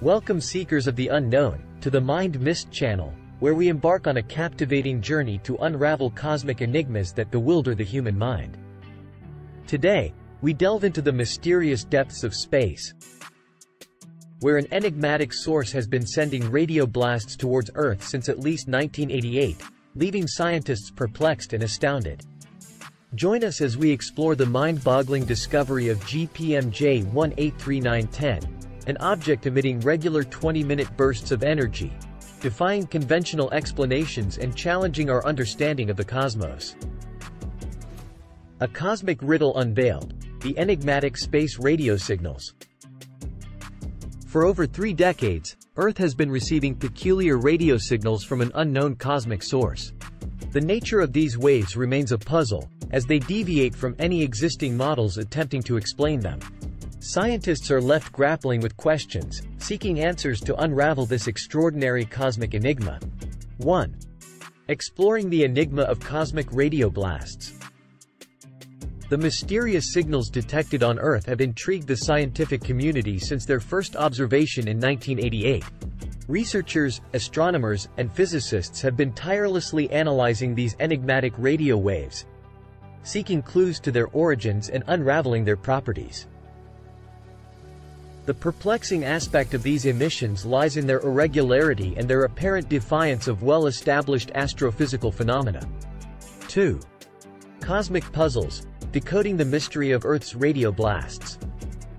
Welcome, seekers of the unknown, to the Mind Myst channel, where we embark on a captivating journey to unravel cosmic enigmas that bewilder the human mind. Today, we delve into the mysterious depths of space, where an enigmatic source has been sending radio blasts towards Earth since at least 1988, leaving scientists perplexed and astounded. Join us as we explore the mind-boggling discovery of GPMJ1839-10, an object emitting regular 20-minute bursts of energy, defying conventional explanations and challenging our understanding of the cosmos. A cosmic riddle unveiled, the enigmatic space radio signals. For over 3 decades, Earth has been receiving peculiar radio signals from an unknown cosmic source. The nature of these waves remains a puzzle, as they deviate from any existing models attempting to explain them. Scientists are left grappling with questions, seeking answers to unravel this extraordinary cosmic enigma. 1. Exploring the enigma of cosmic radio blasts. The mysterious signals detected on Earth have intrigued the scientific community since their first observation in 1988. Researchers, astronomers, and physicists have been tirelessly analyzing these enigmatic radio waves, seeking clues to their origins and unraveling their properties. The perplexing aspect of these emissions lies in their irregularity and their apparent defiance of well-established astrophysical phenomena. 2. Cosmic puzzles, decoding the mystery of Earth's radio blasts.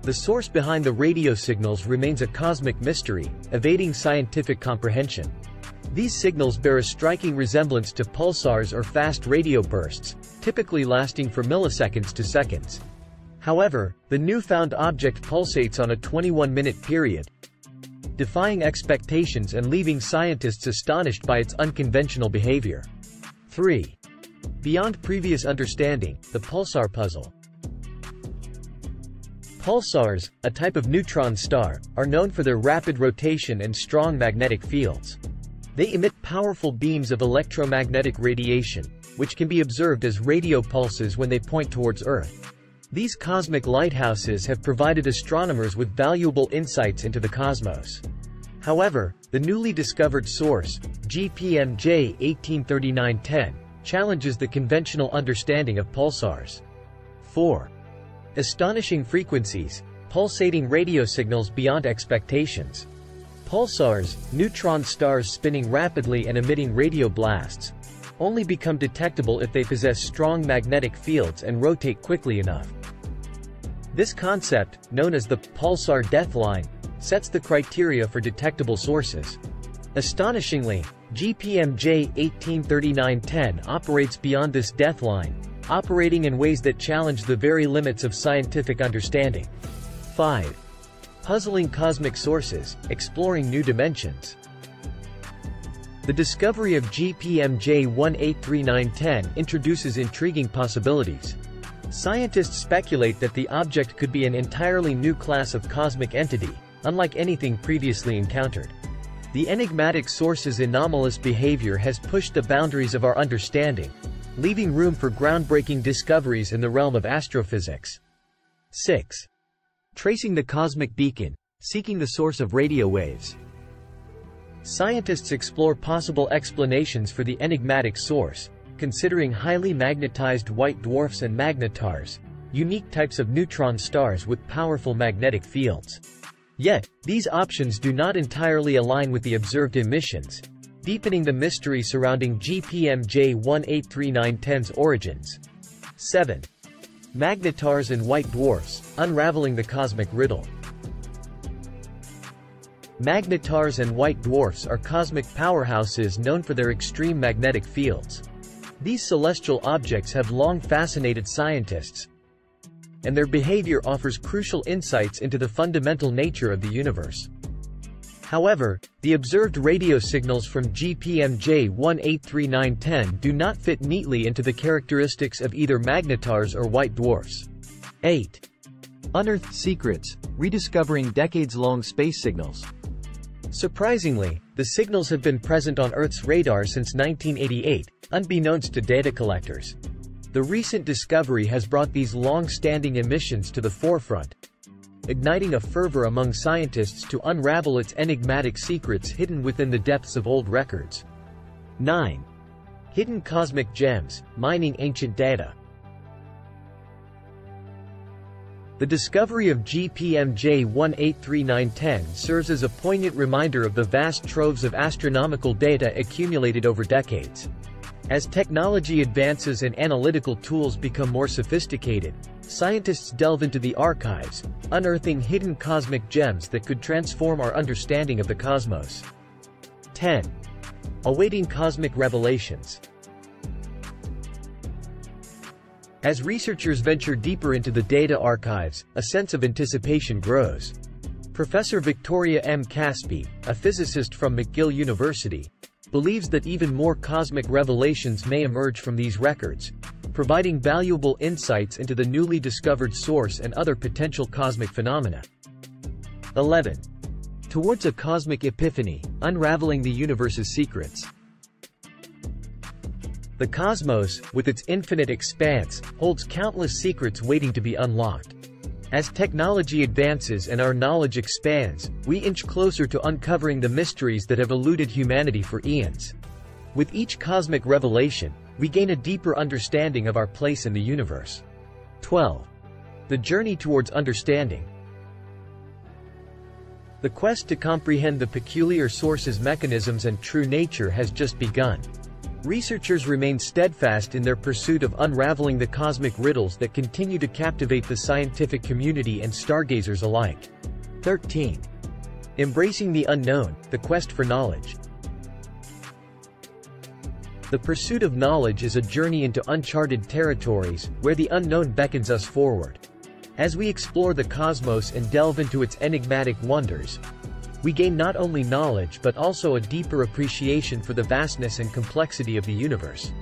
The source behind the radio signals remains a cosmic mystery, evading scientific comprehension. These signals bear a striking resemblance to pulsars or fast radio bursts, typically lasting from milliseconds to seconds. However, the newfound object pulsates on a 21-minute period, defying expectations and leaving scientists astonished by its unconventional behavior. 3. Beyond previous understanding, the pulsar puzzle. Pulsars, a type of neutron star, are known for their rapid rotation and strong magnetic fields. They emit powerful beams of electromagnetic radiation, which can be observed as radio pulses when they point towards Earth. These cosmic lighthouses have provided astronomers with valuable insights into the cosmos. However, the newly discovered source, GPMJ 1839-10, challenges the conventional understanding of pulsars. 4. Astonishing frequencies, pulsating radio signals beyond expectations. Pulsars, neutron stars spinning rapidly and emitting radio blasts, only become detectable if they possess strong magnetic fields and rotate quickly enough. This concept, known as the pulsar death line, sets the criteria for detectable sources. Astonishingly, GPMJ 1839-10 operates beyond this death line, operating in ways that challenge the very limits of scientific understanding. 5. Puzzling cosmic sources, exploring new dimensions. The discovery of GPMJ1839-10 introduces intriguing possibilities. Scientists speculate that the object could be an entirely new class of cosmic entity, unlike anything previously encountered. The enigmatic source's anomalous behavior has pushed the boundaries of our understanding, leaving room for groundbreaking discoveries in the realm of astrophysics. 6. Tracing the cosmic beacon, seeking the source of radio waves. Scientists explore possible explanations for the enigmatic source, considering highly magnetized white dwarfs and magnetars, unique types of neutron stars with powerful magnetic fields. Yet, these options do not entirely align with the observed emissions, deepening the mystery surrounding GPMJ1839-10's origins. 7. Magnetars and white dwarfs, unraveling the cosmic riddle. Magnetars and white dwarfs are cosmic powerhouses known for their extreme magnetic fields. These celestial objects have long fascinated scientists, and their behavior offers crucial insights into the fundamental nature of the universe. However, the observed radio signals from GPMJ1839-10 do not fit neatly into the characteristics of either magnetars or white dwarfs. 8. Unearthed secrets, rediscovering decades-long space signals. Surprisingly, the signals have been present on Earth's radar since 1988, unbeknownst to data collectors. The recent discovery has brought these long-standing emissions to the forefront, igniting a fervor among scientists to unravel its enigmatic secrets hidden within the depths of old records. 9. Hidden cosmic gems, mining ancient data. The discovery of GPMJ1839-10 serves as a poignant reminder of the vast troves of astronomical data accumulated over decades. As technology advances and analytical tools become more sophisticated, scientists delve into the archives, unearthing hidden cosmic gems that could transform our understanding of the cosmos. 10. Awaiting cosmic revelations. As researchers venture deeper into the data archives, a sense of anticipation grows. Professor Victoria M. Caspi, a physicist from McGill University, believes that even more cosmic revelations may emerge from these records, providing valuable insights into the newly discovered source and other potential cosmic phenomena. 11. Towards a cosmic epiphany, unraveling the universe's secrets. The cosmos, with its infinite expanse, holds countless secrets waiting to be unlocked. As technology advances and our knowledge expands, we inch closer to uncovering the mysteries that have eluded humanity for eons. With each cosmic revelation, we gain a deeper understanding of our place in the universe. 12. The journey towards understanding. The quest to comprehend the peculiar sources, mechanisms, and true nature has just begun. Researchers remain steadfast in their pursuit of unraveling the cosmic riddles that continue to captivate the scientific community and stargazers alike. 13. Embracing the unknown, the quest for knowledge. The pursuit of knowledge is a journey into uncharted territories, where the unknown beckons us forward. As we explore the cosmos and delve into its enigmatic wonders, we gain not only knowledge but also a deeper appreciation for the vastness and complexity of the universe.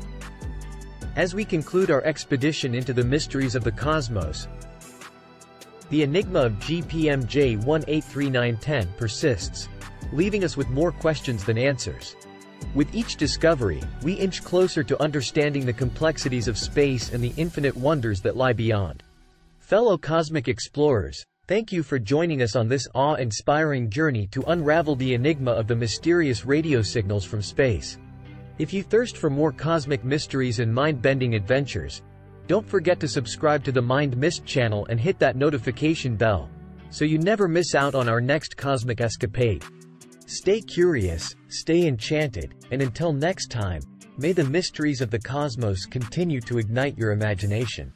As we conclude our expedition into the mysteries of the cosmos, the enigma of GPMJ1839-10 persists, leaving us with more questions than answers. With each discovery, we inch closer to understanding the complexities of space and the infinite wonders that lie beyond. Fellow cosmic explorers, thank you for joining us on this awe-inspiring journey to unravel the enigma of the mysterious radio signals from space. If you thirst for more cosmic mysteries and mind-bending adventures, don't forget to subscribe to the Mind Myst channel and hit that notification bell, so you never miss out on our next cosmic escapade. Stay curious, stay enchanted, and until next time, may the mysteries of the cosmos continue to ignite your imagination.